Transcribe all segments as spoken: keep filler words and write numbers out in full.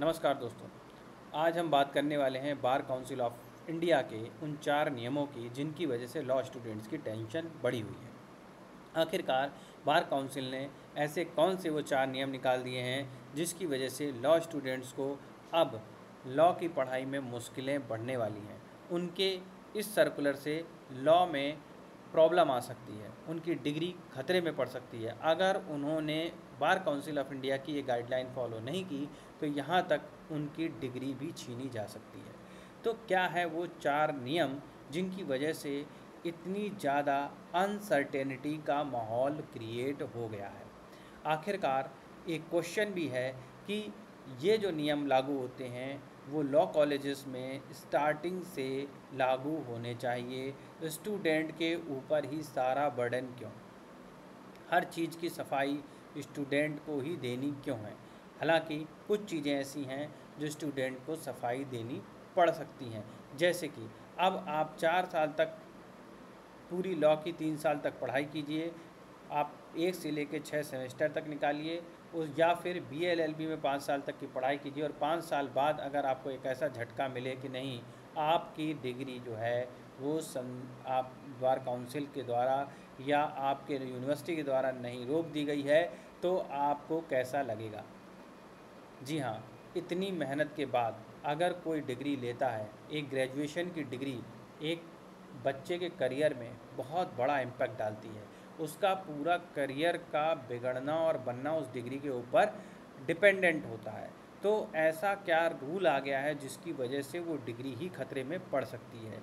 नमस्कार दोस्तों, आज हम बात करने वाले हैं बार काउंसिल ऑफ इंडिया के उन चार नियमों की जिनकी वजह से लॉ स्टूडेंट्स की टेंशन बढ़ी हुई है। आखिरकार बार काउंसिल ने ऐसे कौन से वो चार नियम निकाल दिए हैं जिसकी वजह से लॉ स्टूडेंट्स को अब लॉ की पढ़ाई में मुश्किलें बढ़ने वाली हैं। उनके इस सर्कुलर से लॉ में प्रॉब्लम आ सकती है, उनकी डिग्री खतरे में पड़ सकती है। अगर उन्होंने बार काउंसिल ऑफ इंडिया की ये गाइडलाइन फॉलो नहीं की तो यहाँ तक उनकी डिग्री भी छीनी जा सकती है। तो क्या है वो चार नियम जिनकी वजह से इतनी ज़्यादा अनसर्टेनिटी का माहौल क्रिएट हो गया है? आखिरकार एक क्वेश्चन भी है कि ये जो नियम लागू होते हैं वो लॉ कॉलेजेस में स्टार्टिंग से लागू होने चाहिए, स्टूडेंट के ऊपर ही सारा बर्डन क्यों? हर चीज़ की सफाई स्टूडेंट को ही देनी क्यों है? हालांकि कुछ चीज़ें ऐसी हैं जो स्टूडेंट को सफाई देनी पड़ सकती हैं, जैसे कि अब आप चार साल तक पूरी लॉ की तीन साल तक पढ़ाई कीजिए, आप एक से लेकर छः सेमेस्टर तक निकालिए, उस या फिर बी एल एल बी में पाँच साल तक की पढ़ाई कीजिए और पाँच साल बाद अगर आपको एक ऐसा झटका मिले कि नहीं, आपकी डिग्री जो है वो सम आप बार काउंसिल के द्वारा या आपके यूनिवर्सिटी के द्वारा नहीं रोक दी गई है, तो आपको कैसा लगेगा? जी हाँ, इतनी मेहनत के बाद अगर कोई डिग्री लेता है, एक ग्रेजुएशन की डिग्री एक बच्चे के करियर में बहुत बड़ा इम्पैक्ट डालती है। उसका पूरा करियर का बिगड़ना और बनना उस डिग्री के ऊपर डिपेंडेंट होता है। तो ऐसा क्या रूल आ गया है जिसकी वजह से वो डिग्री ही खतरे में पड़ सकती है?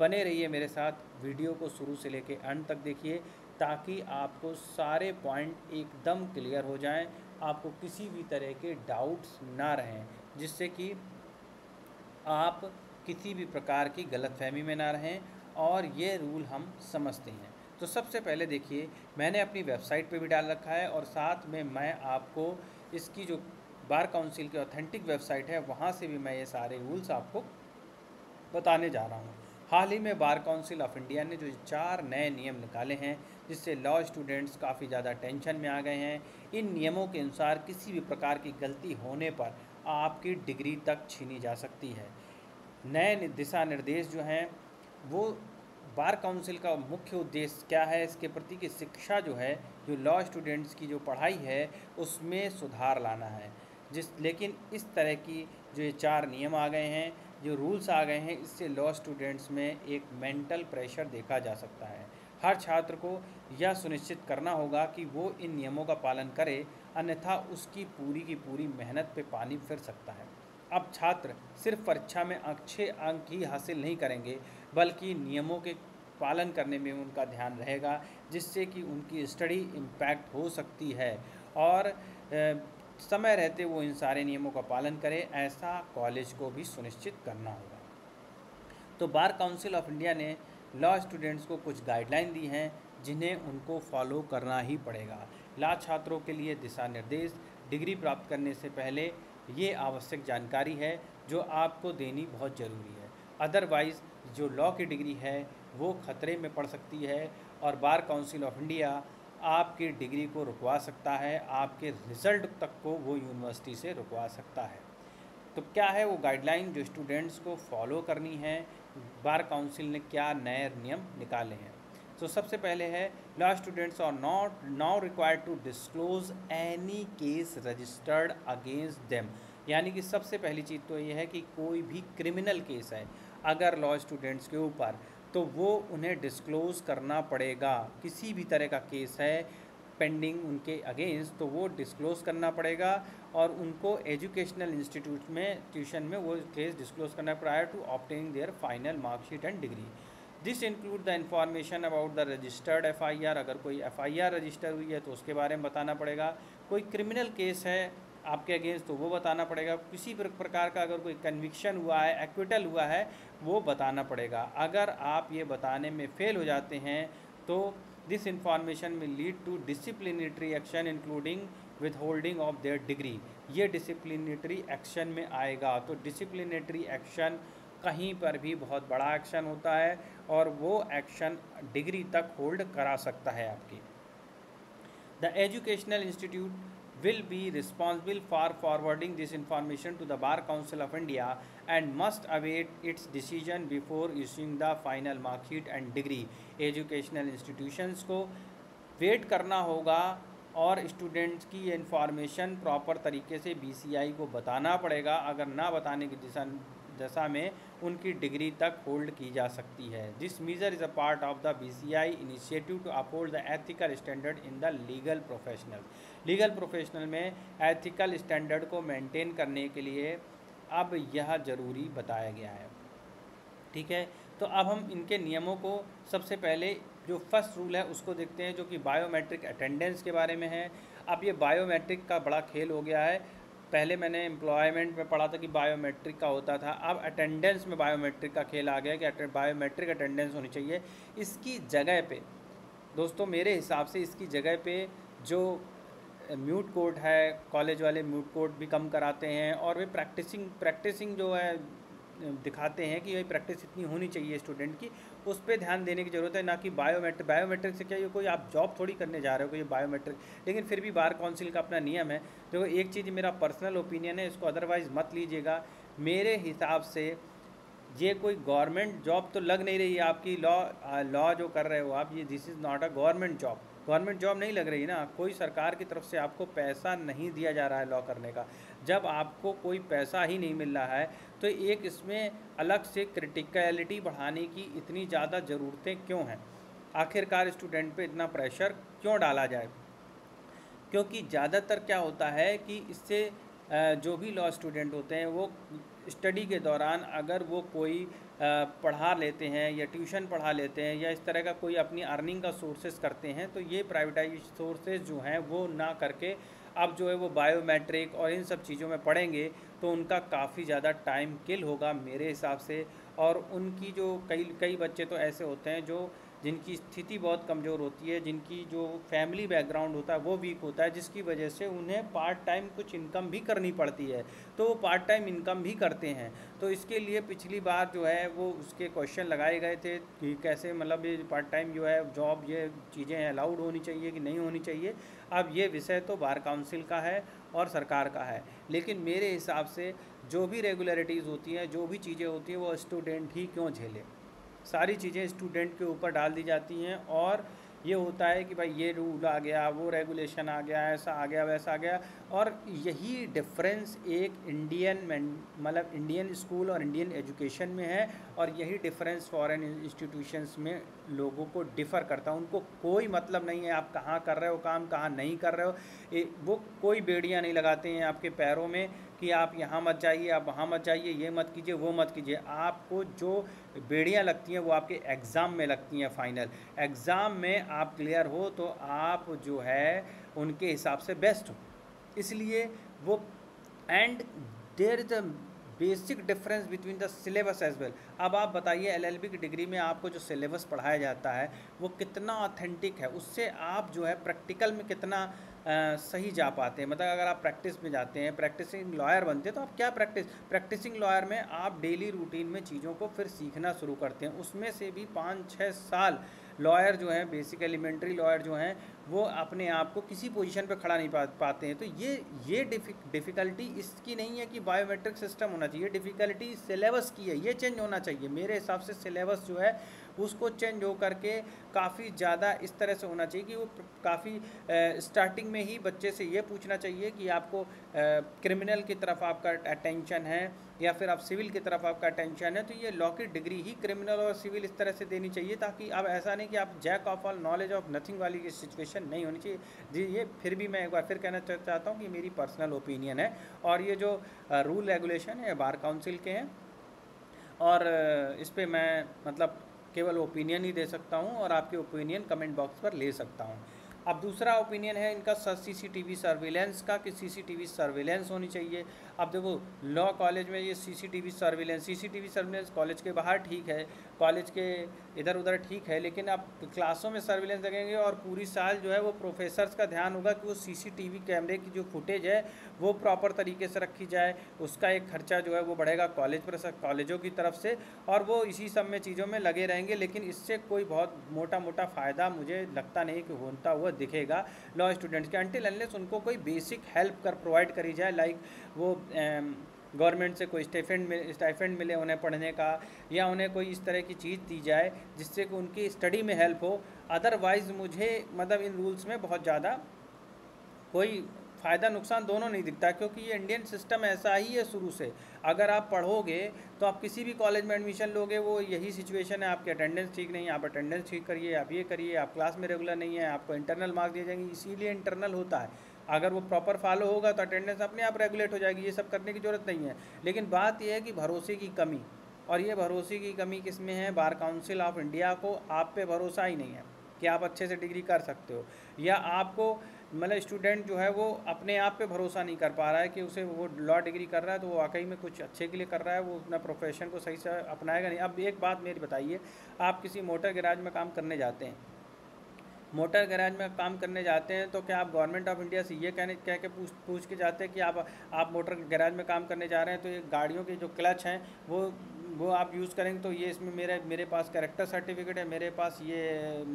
बने रहिए मेरे साथ, वीडियो को शुरू से लेके अंत तक देखिए ताकि आपको सारे पॉइंट एकदम क्लियर हो जाएं, आपको किसी भी तरह के डाउट्स ना रहें, जिससे कि आप किसी भी प्रकार की गलतफहमी में ना रहें और ये रूल हम समझते हैं। तो सबसे पहले देखिए, मैंने अपनी वेबसाइट पे भी डाल रखा है और साथ में मैं आपको इसकी जो बार काउंसिल की ऑथेंटिक वेबसाइट है वहाँ से भी मैं ये सारे रूल्स आपको बताने जा रहा हूँ। हाल ही में बार काउंसिल ऑफ इंडिया ने जो चार नए नियम निकाले हैं जिससे लॉ स्टूडेंट्स काफ़ी ज़्यादा टेंशन में आ गए हैं। इन नियमों के अनुसार किसी भी प्रकार की गलती होने पर आपकी डिग्री तक छीनी जा सकती है। नए दिशा निर्देश जो हैं वो बार काउंसिल का मुख्य उद्देश्य क्या है इसके प्रति की शिक्षा जो है, जो लॉ स्टूडेंट्स की जो पढ़ाई है उसमें सुधार लाना है। जिस लेकिन इस तरह की जो ये चार नियम आ गए हैं, जो रूल्स आ गए हैं, इससे लॉ स्टूडेंट्स में एक मेंटल प्रेशर देखा जा सकता है। हर छात्र को यह सुनिश्चित करना होगा कि वो इन नियमों का पालन करे, अन्यथा उसकी पूरी की पूरी मेहनत पे पानी फिर सकता है। अब छात्र सिर्फ परीक्षा में अच्छे अंक ही हासिल नहीं करेंगे बल्कि नियमों के पालन करने में उनका ध्यान रहेगा, जिससे कि उनकी स्टडी इम्पैक्ट हो सकती है और ए, समय रहते वो इन सारे नियमों का पालन करें, ऐसा कॉलेज को भी सुनिश्चित करना होगा। तो बार काउंसिल ऑफ इंडिया ने लॉ स्टूडेंट्स को कुछ गाइडलाइन दी हैं जिन्हें उनको फॉलो करना ही पड़ेगा। लॉ छात्रों के लिए दिशा निर्देश, डिग्री प्राप्त करने से पहले ये आवश्यक जानकारी है जो आपको देनी बहुत ज़रूरी है, अदरवाइज़ जो लॉ की डिग्री है वो खतरे में पड़ सकती है और बार काउंसिल ऑफ इंडिया आपकी डिग्री को रुकवा सकता है, आपके रिज़ल्ट तक को वो यूनिवर्सिटी से रुकवा सकता है। तो क्या है वो गाइडलाइन जो स्टूडेंट्स को फॉलो करनी है? बार काउंसिल ने क्या नए नियम निकाले हैं? तो सबसे पहले है, law students are not now required to disclose any case registered against them. यानी कि सबसे पहली चीज़ तो ये है कि कोई भी क्रिमिनल केस है अगर लॉ स्टूडेंट्स के ऊपर, तो वो उन्हें डिस्क्लोज़ करना पड़ेगा। किसी भी तरह का केस है पेंडिंग उनके अगेंस्ट, तो वो डिस्क्लोज़ करना पड़ेगा और उनको एजुकेशनल इंस्टीट्यूट में ट्यूशन में वो केस डिस्क्लोज़ करना prior to obtaining their final marksheet and degree. This include the information about the registered F I R. अगर कोई एफ आई आर रजिस्टर हुई है तो उसके बारे में बताना पड़ेगा। कोई क्रिमिनल केस है आपके अगेंस्ट तो वो बताना पड़ेगा। किसी प्रकार का अगर कोई कन्विक्शन हुआ है, एक्विटल हुआ है, वो बताना पड़ेगा। अगर आप ये बताने में फेल हो जाते हैं तो दिस इंफॉर्मेशन में lead to disciplinary action including withholding of their degree. ये डिसिप्लिनरी एक्शन में आएगा। तो डिसिप्लिनरी एक्शन कहीं पर भी बहुत बड़ा एक्शन होता है और वो एक्शन डिग्री तक होल्ड करा सकता है आपकी। The educational institute will be responsible for forwarding this information to the Bar Council of India and must await its decision before issuing the final mark sheet and degree। Educational institutions को wait करना होगा और students की information proper तरीके से BCI को बताना पड़ेगा। अगर ना बताने की दिशा दशा में उनकी डिग्री तक होल्ड की जा सकती है। This measure is a part of the BCI initiative to uphold the ethical standard in the legal professional. Legal professional में एथिकल स्टैंडर्ड को मेंटेन करने के लिए अब यह ज़रूरी बताया गया है। ठीक है, तो अब हम इनके नियमों को सबसे पहले जो फर्स्ट रूल है उसको देखते हैं, जो कि बायोमेट्रिक अटेंडेंस के बारे में है। अब ये बायोमेट्रिक का बड़ा खेल हो गया है। पहले मैंने एम्प्लॉयमेंट में पढ़ा था कि बायोमेट्रिक का होता था, अब अटेंडेंस में बायोमेट्रिक का खेल आ गया कि बायोमेट्रिक अटेंडेंस होनी चाहिए। इसकी जगह पे दोस्तों मेरे हिसाब से इसकी जगह पे जो म्यूट कोर्ट है, कॉलेज वाले म्यूट कोर्ट भी कम कराते हैं और वे प्रैक्टिसिंग प्रैक्टिसिंग जो है दिखाते हैं कि ये प्रैक्टिस इतनी होनी चाहिए स्टूडेंट की, उस पर ध्यान देने की ज़रूरत है, ना कि बायोमेट्रिक। बायोमेट्रिक से क्या ये कोई आप जॉब थोड़ी करने जा रहे हो, कोई बायोमेट्रिक। लेकिन फिर भी बार काउंसिल का अपना नियम है। देखो, एक चीज़ मेरा पर्सनल ओपिनियन है, इसको अदरवाइज़ मत लीजिएगा। मेरे हिसाब से ये कोई गवर्नमेंट जॉब तो लग नहीं रही है आपकी। लॉ लॉ जो कर रहे हो आप, ये this is not a government job. Government job नहीं लग रही ना, कोई सरकार की तरफ से आपको पैसा नहीं दिया जा रहा है लॉ करने का। जब आपको कोई पैसा ही नहीं मिल रहा है तो एक इसमें अलग से क्रिटिकलिटी बढ़ाने की इतनी ज़्यादा ज़रूरतें क्यों हैं? आखिरकार स्टूडेंट पे इतना प्रेशर क्यों डाला जाए? क्योंकि ज़्यादातर क्या होता है कि इससे जो भी लॉ स्टूडेंट होते हैं वो स्टडी के दौरान अगर वो कोई पढ़ा लेते हैं या ट्यूशन पढ़ा लेते हैं या इस तरह का कोई अपनी अर्निंग का सोर्सेज करते हैं, तो ये प्राइवेटाइज सोर्सेज जो हैं वो ना करके अब जो है वो बायोमेट्रिक और इन सब चीज़ों में पढ़ेंगे, तो उनका काफ़ी ज़्यादा टाइम किल होगा मेरे हिसाब से। और उनकी जो कई कई बच्चे तो ऐसे होते हैं जो जिनकी स्थिति बहुत कमज़ोर होती है, जिनकी जो फैमिली बैकग्राउंड होता है वो वीक होता है, जिसकी वजह से उन्हें पार्ट टाइम कुछ इनकम भी करनी पड़ती है, तो वो पार्ट टाइम इनकम भी करते हैं। तो इसके लिए पिछली बार जो है वो उसके क्वेश्चन लगाए गए थे कि कैसे मतलब ये पार्ट टाइम जो है जॉब, ये चीज़ें अलाउड होनी चाहिए कि नहीं होनी चाहिए। अब ये विषय तो बार काउंसिल का है और सरकार का है, लेकिन मेरे हिसाब से जो भी रेगुलरिटीज़ होती हैं, जो भी चीज़ें होती हैं, वो स्टूडेंट ही क्यों झेले। सारी चीज़ें स्टूडेंट के ऊपर डाल दी जाती हैं और ये होता है कि भाई ये रूल आ गया, वो रेगुलेशन आ गया, ऐसा आ गया, वैसा आ गया। और यही डिफरेंस एक इंडियन मतलब इंडियन स्कूल और इंडियन एजुकेशन में है, और यही डिफरेंस फॉरेन इंस्टीट्यूशंस में लोगों को डिफ़र करता है। उनको कोई मतलब नहीं है आप कहाँ कर रहे हो काम, कहाँ नहीं कर रहे हो। वो कोई बेड़ियाँ नहीं लगाते हैं आपके पैरों में कि आप यहाँ मत जाइए, आप वहाँ मत जाइए, ये मत कीजिए, वो मत कीजिए। आपको जो बेड़ियाँ लगती हैं वो आपके एग्ज़ाम में लगती हैं। फाइनल एग्ज़ाम में आप क्लियर हो तो आप जो है उनके हिसाब से बेस्ट हो, इसलिए वो। And there is a basic difference between the syllabus as well. अब आप बताइए एलएलबी की डिग्री में आपको जो सिलेबस पढ़ाया जाता है वो कितना ऑथेंटिक है, उससे आप जो है प्रैक्टिकल में कितना आ, सही जा पाते हैं। मतलब अगर आप प्रैक्टिस में जाते हैं, प्रैक्टिसिंग लॉयर बनते हैं, तो आप क्या प्रैक्टिस प्रैक्टिसिंग लॉयर में आप डेली रूटीन में चीज़ों को फिर सीखना शुरू करते हैं। उसमें से भी पाँच छः साल लॉयर जो हैं, बेसिक एलिमेंट्री लॉयर जो हैं, वो अपने आप को किसी पोजीशन पर खड़ा नहीं पा, पाते हैं। तो ये ये डिफ़िकल्टी इसकी नहीं है कि बायोमेट्रिक सिस्टम होना चाहिए, डिफ़िकल्टी सिलेबस की है। ये चेंज होना चाहिए मेरे हिसाब से। सिलेबस जो है उसको चेंज हो करके काफ़ी ज़्यादा इस तरह से होना चाहिए कि वो काफ़ी स्टार्टिंग में ही बच्चे से ये पूछना चाहिए कि आपको क्रिमिनल की तरफ आपका अटेंशन है या फिर आप सिविल की तरफ आपका अटेंशन है, तो ये लॉ की डिग्री ही क्रिमिनल और सिविल इस तरह से देनी चाहिए, ताकि अब ऐसा नहीं कि आप jack of all knowledge of nothing वाली ये सिचुएशन नहीं होनी चाहिए जी। ये फिर भी मैं एक बार फिर कहना चाहता हूँ कि मेरी पर्सनल ओपिनियन है, और ये जो रूल रेगुलेशन है बार काउंसिल के हैं और इस पर मैं मतलब केवल ओपिनियन ही दे सकता हूँ, और आपके ओपिनियन कमेंट बॉक्स पर ले सकता हूँ। अब दूसरा ओपिनियन है इनका सीसीटीवी सर्विलेंस का, कि सीसीटीवी सर्विलेंस होनी चाहिए। अब देखो लॉ कॉलेज में ये CCTV surveillance CCTV surveillance college के बाहर ठीक है, कॉलेज के इधर उधर ठीक है, लेकिन आप क्लासों में सर्विलेंस देखेंगे और पूरी साल जो है वो प्रोफेसर्स का ध्यान होगा कि वो सीसीटीवी कैमरे की जो फुटेज है वो प्रॉपर तरीके से रखी जाए, उसका एक खर्चा जो है वो बढ़ेगा कॉलेज पर कॉलेजों की तरफ से, और वो इसी सब में चीज़ों में लगे रहेंगे। लेकिन इससे कोई बहुत मोटा मोटा फ़ायदा मुझे लगता नहीं कि होता हुआ दिखेगा लॉ स्टूडेंट्स के, अनटिल अनलेस उनको कोई बेसिक हेल्प कर प्रोवाइड करी जाए, लाइक वो गवर्नमेंट से कोई स्टाइफेंड मिले स्टाइफेंड मिले उन्हें पढ़ने का, या उन्हें कोई इस तरह की चीज़ दी जाए जिससे कि उनकी स्टडी में हेल्प हो। अदरवाइज़ मुझे मतलब इन रूल्स में बहुत ज़्यादा कोई फ़ायदा नुकसान दोनों नहीं दिखता, क्योंकि ये इंडियन सिस्टम ऐसा ही है शुरू से। अगर आप पढ़ोगे तो आप किसी भी कॉलेज में एडमिशन लोगे वो यही सिचुएशन है, आपकी अटेंडेंस ठीक नहीं है, आप अटेंडेंस ठीक करिए, आप ये करिए, आप क्लास में रेगुलर नहीं है, आपको इंटरनल मार्क्स दिए जाएंगे। इसीलिए इंटरनल होता है, अगर वो प्रॉपर फॉलो होगा तो अटेंडेंस अपने आप रेगुलेट हो जाएगी, ये सब करने की ज़रूरत नहीं है। लेकिन बात यह है कि भरोसे की कमी, और ये भरोसे की कमी किस में है, बार काउंसिल ऑफ इंडिया को आप पे भरोसा ही नहीं है कि आप अच्छे से डिग्री कर सकते हो, या आपको मतलब स्टूडेंट जो है वो अपने आप पे भरोसा नहीं कर पा रहा है कि उसे वो लॉ डिग्री कर रहा है तो वो वाकई में कुछ अच्छे के लिए कर रहा है, वो अपना प्रोफेशन को सही से अपनाएगा नहीं। अब एक बात मेरी बताइए, आप किसी मोटर गैराज में काम करने जाते हैं, मोटर गैराज में काम करने जाते हैं तो क्या आप गवर्नमेंट ऑफ इंडिया से ये कहने कह के पूछ पूछ के जाते हैं कि आप आप मोटर गैराज में काम करने जा रहे हैं तो ये गाड़ियों के जो क्लच हैं वो वो आप यूज़ करेंगे तो ये इसमें मेरा मेरे पास कैरेक्टर सर्टिफिकेट है, मेरे पास ये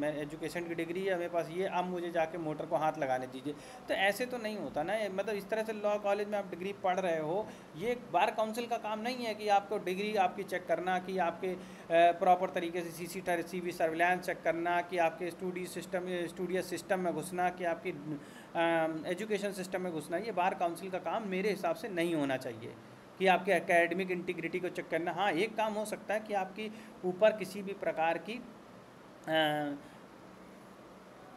मैं एजुकेशन की डिग्री है, मेरे पास ये, अब मुझे जाके मोटर को हाथ लगाने दीजिए। तो ऐसे तो नहीं होता ना, मतलब इस तरह से लॉ कॉलेज में आप डिग्री पढ़ रहे हो, ये बार काउंसिल का काम नहीं है कि आपको डिग्री आपकी चेक करना कि आपके प्रॉपर तरीके से C C T V surveillance check करना, कि आपके स्टूडियो सिस्टम स्टूडियस सिस्टम में घुसना, कि आपकी एजुकेशन सिस्टम में घुसना, ये बार काउंसिल का काम मेरे हिसाब से नहीं होना चाहिए कि आपके एकेडमिक इंटीग्रिटी को चेक करना। हाँ, एक काम हो सकता है कि आपकी ऊपर किसी भी प्रकार की आ,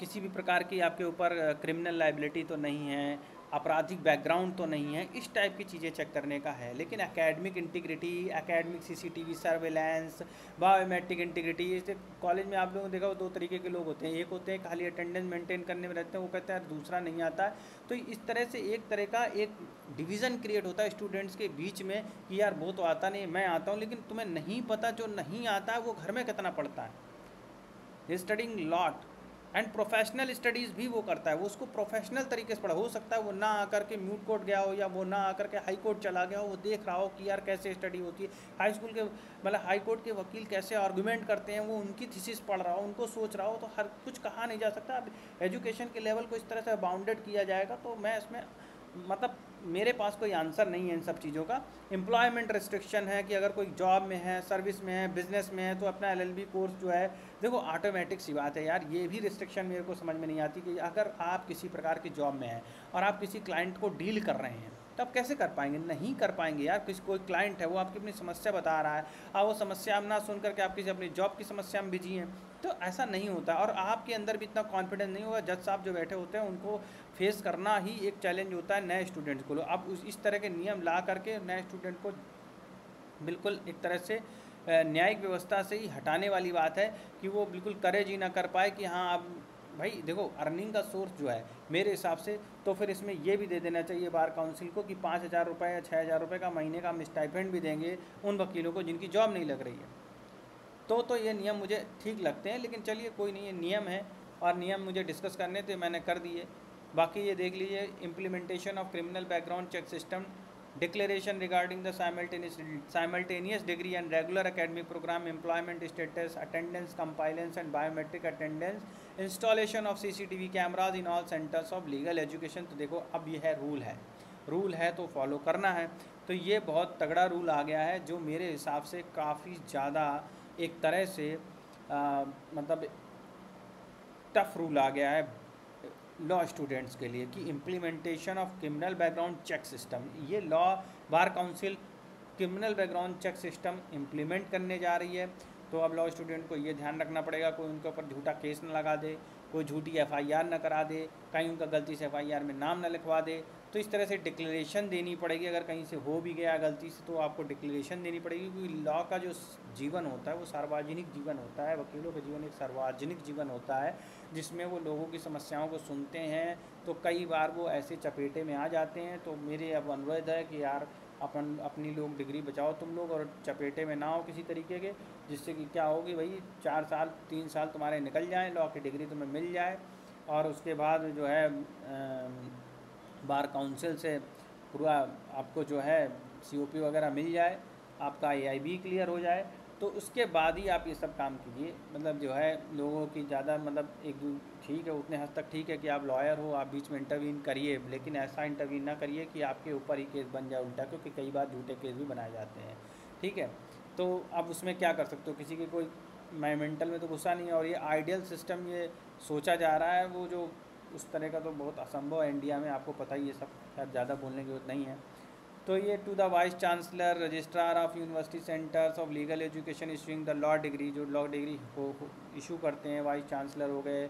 किसी भी प्रकार की आपके ऊपर क्रिमिनल लाइबिलिटी तो नहीं है, आपराधिक बैकग्राउंड तो नहीं है, इस टाइप की चीज़ें चेक करने का है। लेकिन academic integrity, academic CCTV surveillance, biometric integrity, जैसे कॉलेज में आप लोगों ने देखा वो दो तरीके के लोग होते हैं, एक होते हैं खाली अटेंडेंस मेंटेन करने में रहते हैं, वो कहते हैं यार दूसरा नहीं आता, तो इस तरह से एक तरह का एक डिवीज़न क्रिएट होता है स्टूडेंट्स के बीच में कि यार वो तो आता नहीं, मैं आता हूँ। लेकिन तुम्हें नहीं पता जो नहीं आता है वो घर में कितना पढ़ता है, studying law and professional studies भी वो करता है, वो उसको प्रोफेशनल तरीके से पढ़ा। हो सकता है वो ना आकर के म्यूट कोर्ट गया हो, या वो ना आकर के हाई कोर्ट चला गया हो, वो देख रहा हो कि यार कैसे स्टडी होती है, हाई स्कूल के मतलब हाई कोर्ट के वकील कैसे आर्गूमेंट करते हैं, वो उनकी थीसिस पढ़ रहा हो, उनको सोच रहा हो, तो हर कुछ कहा नहीं जा सकता। अब एजुकेशन के लेवल को इस तरह से बाउंडेड किया जाएगा तो मैं इसमें मतलब मेरे पास कोई आंसर नहीं है इन सब चीज़ों का। एम्प्लॉयमेंट रिस्ट्रिक्शन है कि अगर कोई जॉब में है, सर्विस में है, बिजनेस में है तो अपना एलएलबी कोर्स जो है, देखो ऑटोमेटिक सी बात है यार, ये भी रिस्ट्रिक्शन मेरे को समझ में नहीं आती कि अगर आप किसी प्रकार की जॉब में हैं और आप किसी क्लाइंट को डील कर रहे हैं तो आप कैसे कर पाएंगे, नहीं कर पाएंगे यार। किसी कोई क्लाइंट है वो आपकी अपनी समस्या बता रहा है, आप वो समस्या आप ना सुन करके आप किसी अपनी जॉब की समस्या में बिजी हैं, तो ऐसा नहीं होता, और आपके अंदर भी इतना कॉन्फिडेंस नहीं होगा। जज साहब जो बैठे होते हैं उनको फेस करना ही एक चैलेंज होता है नए स्टूडेंट्स को। आप इस तरह के नियम ला करके नए स्टूडेंट को बिल्कुल एक तरह से न्यायिक व्यवस्था से ही हटाने वाली बात है कि वो बिल्कुल करेज ही ना कर पाए कि हाँ आप भाई देखो अर्निंग का सोर्स जो है मेरे हिसाब से, तो फिर इसमें ये भी दे देना चाहिए बार काउंसिल को कि पाँच हज़ार रुपये या छः हज़ार रुपये का महीने का हम स्टाइपेंड भी देंगे उन वकीलों को जिनकी जॉब नहीं लग रही है। तो तो ये नियम मुझे ठीक लगते हैं, लेकिन चलिए कोई नहीं, ये नियम है और नियम मुझे डिस्कस करने थे, मैंने कर दिए। बाकी ये देख लीजिए, implementation of criminal background check system, declaration regarding the simultaneous degree and regular academic programme, employment status, attendance compliance and biometric attendance, installation of CCTV cameras in all centres of legal education. तो देखो अब यह है rule है, rule है तो follow करना है। तो ये बहुत तगड़ा रूल आ गया है जो मेरे हिसाब से काफ़ी ज़्यादा एक तरह से आ, मतलब टफ रूल आ गया है लॉ स्टूडेंट्स के लिए कि implementation of criminal background check system. ये law bar council criminal background check system implement करने जा रही है, तो अब लॉ स्टूडेंट को ये ध्यान रखना पड़ेगा कोई उनके ऊपर झूठा केस ना लगा दे, कोई झूठी एफ आई आर ना करा दे, कहीं उनका गलती से एफ आई आर में नाम ना लिखवा दे। तो इस तरह से डिक्लेरेशन देनी पड़ेगी, अगर कहीं से हो भी गया गलती से तो आपको डिक्लेरेशन देनी पड़ेगी, क्योंकि लॉ का जो जीवन होता है वो सार्वजनिक जीवन होता है, वकीलों का जीवन एक सार्वजनिक जीवन होता है जिसमें वो लोगों की समस्याओं को सुनते हैं तो कई बार वो ऐसे चपेटे में आ जाते हैं। तो मेरे अब अनुरोध है कि यार अपन अपनी लोग डिग्री बचाओ तुम लोग और चपेटे में ना हो किसी तरीके के, जिससे कि क्या होगी भाई चार साल तीन साल तुम्हारे निकल जाएँ, लॉ की डिग्री तुम्हें मिल जाए और उसके बाद जो है बार काउंसिल से पूरा आपको जो है सी ओ पी वगैरह मिल जाए, आपका ए आई बी क्लियर हो जाए, तो उसके बाद ही आप ये सब काम कीजिए। मतलब जो है लोगों की ज़्यादा मतलब एक दो ठीक है उतने हद तक ठीक है कि आप लॉयर हो, आप बीच में इंटरवीन करिए, लेकिन ऐसा इंटरवीन ना करिए कि आपके ऊपर ही केस बन जाए उल्टा, क्योंकि कई बार झूठे केस भी बनाए जाते हैं। ठीक है, तो अब उसमें क्या कर सकते हो, किसी के कोई मैं मेंटल में तो गुस्सा नहीं है। और ये आइडियल सिस्टम ये सोचा जा रहा है वो जो उस तरह का तो बहुत असंभव है इंडिया में, आपको पता ही ये सब शायद ज़्यादा बोलने की जरूरत नहीं है। तो ये to the vice chancellor registrar of university centres of legal education issuing the law degree, जो लॉ डिग्री को इशू करते हैं वाइस चांसलर हो गए,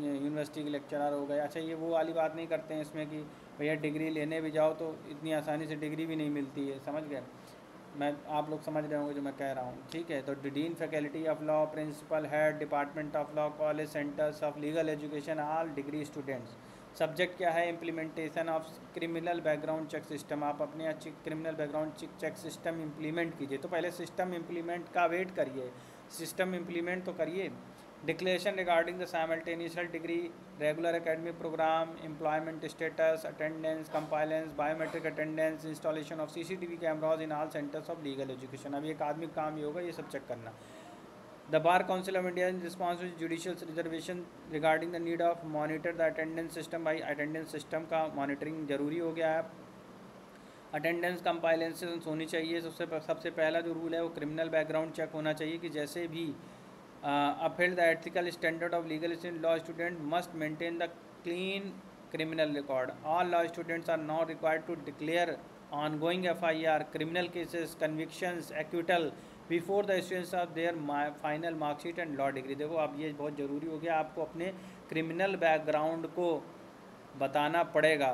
यूनिवर्सिटी के लेक्चरर हो गए। अच्छा ये वो वाली बात नहीं करते हैं इसमें कि भैया डिग्री लेने भी जाओ तो इतनी आसानी से डिग्री भी नहीं मिलती है, समझ गए, मैं आप लोग समझ रहे होंगे जो मैं कह रहा हूँ। ठीक है, तो dean faculty of law, principal, head department of law, college centres of legal education all degree students. Subject क्या है, implementation of criminal background check system. आप अपने अच्छी criminal background check system implement कीजिए, तो पहले सिस्टम इम्प्लीमेंट का wait करिए, सिस्टम इम्प्लीमेंट तो करिए। Declaration regarding the simultaneous degree, regular academic programme, employment status, attendance, compliance, biometric attendance, installation of C C T we cameras in all centres of legal education. अब एक आदमी का काम ये होगा ये सब चेक करना। The Bar Council of India in response to judicial reservation regarding the need of monitor the attendance system by attendance system का monitoring जरूरी हो गया है। attendance compliance होनी चाहिए। सबसे सबसे पहला जो रूल है वो criminal background check होना चाहिए कि जैसे भी uphold the ethical standard of legal law student must maintain the clean criminal record. All law students are now required to declare ongoing F I R, criminal cases, convictions, acquittal before the issuance of their final marksheet and law degree. देखो अब ये बहुत ज़रूरी हो गया, आपको अपने criminal background को बताना पड़ेगा।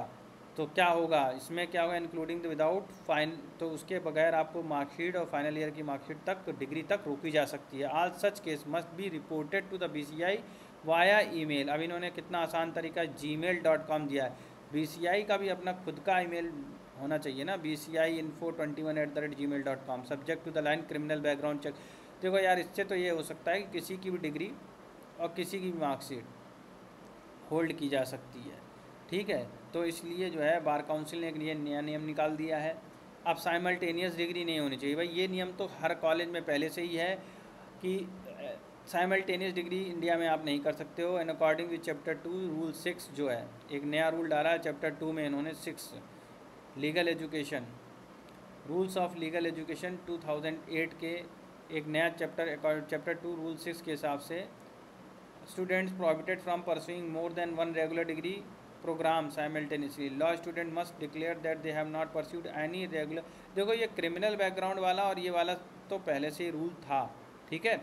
तो क्या होगा इसमें, क्या होगा इंक्लूडिंग द विदाउट फाइन, तो उसके बगैर आपको मार्कशीट और फाइनल ईयर की मार्कशीट तक तो डिग्री तक रोकी जा सकती है। आज such case must be reported to the B C I via email. अब इन्होंने कितना आसान तरीका जी मेल डॉट कॉम दिया है। बी सी आई का भी अपना खुद का ई मेल होना चाहिए ना, B C I info twenty one at the rate Gmail dot com. Subject to the line criminal background check. देखो यार इससे तो ये हो सकता है कि किसी की भी डिग्री और किसी की भी मार्कशीट होल्ड की जा सकती है। ठीक है, तो इसलिए जो है बार काउंसिल ने एक नया नियम निकाल दिया है। अब साइमल्टेनियस डिग्री नहीं होनी चाहिए भाई, ये नियम तो हर कॉलेज में पहले से ही है कि साइमल्टेनियस डिग्री इंडिया में आप नहीं कर सकते हो। And according with chapter two rule six जो है एक नया रूल डाला है चैप्टर टू में इन्होंने, six legal education rules of legal education two thousand eight के एक नया chapter chapter two rule six के हिसाब से students prohibited from pursuing more than one regular degree programme simultaneously. Law student must declare that they have not pursued any regular. देखो ये criminal background वाला और ये वाला तो पहले से ही रूल था, ठीक है,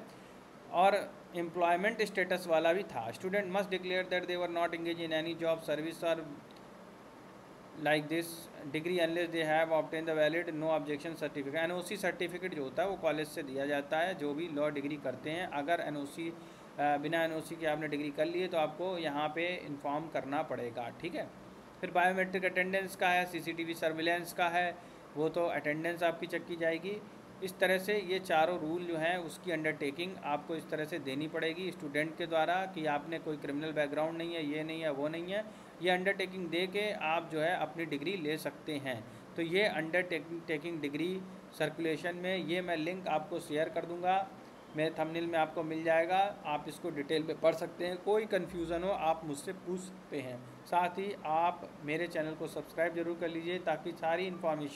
और एम्प्लॉयमेंट स्टेटस वाला भी था। Student must declare that they were not engage in any job service और like this degree unless they have obtain the valid no objection certificate. N O C certificate जो होता है वो कॉलेज से दिया जाता है जो भी लॉ डिग्री करते हैं। अगर एन ओ सी बिना एन ओ सी के आपने डिग्री कर ली है तो आपको यहाँ पे इन्फॉर्म करना पड़ेगा। ठीक है, फिर बायोमेट्रिक अटेंडेंस का है, C C T V surveillance का है, वो तो अटेंडेंस आपकी चेक की जाएगी। इस तरह से ये चारों रूल जो हैं उसकी अंडरटेकिंग आपको इस तरह से देनी पड़ेगी स्टूडेंट के द्वारा कि आपने कोई क्रिमिनल बैकग्राउंड नहीं है, ये नहीं है, वो नहीं है। ये अंडरटेकिंग दे के आप जो है अपनी डिग्री ले सकते हैं। तो ये अंडरटेकिंग टेकिंग डिग्री सर्कुलेशन में ये मैं लिंक आपको शेयर कर दूंगा, मेरे थंबनेल में आपको मिल जाएगा, आप इसको डिटेल में पढ़ सकते हैं। कोई कन्फ्यूज़न हो आप मुझसे पूछ सकते हैं। साथ ही आप मेरे चैनल को सब्सक्राइब जरूर कर लीजिए ताकि सारी इन्फॉर्मेशन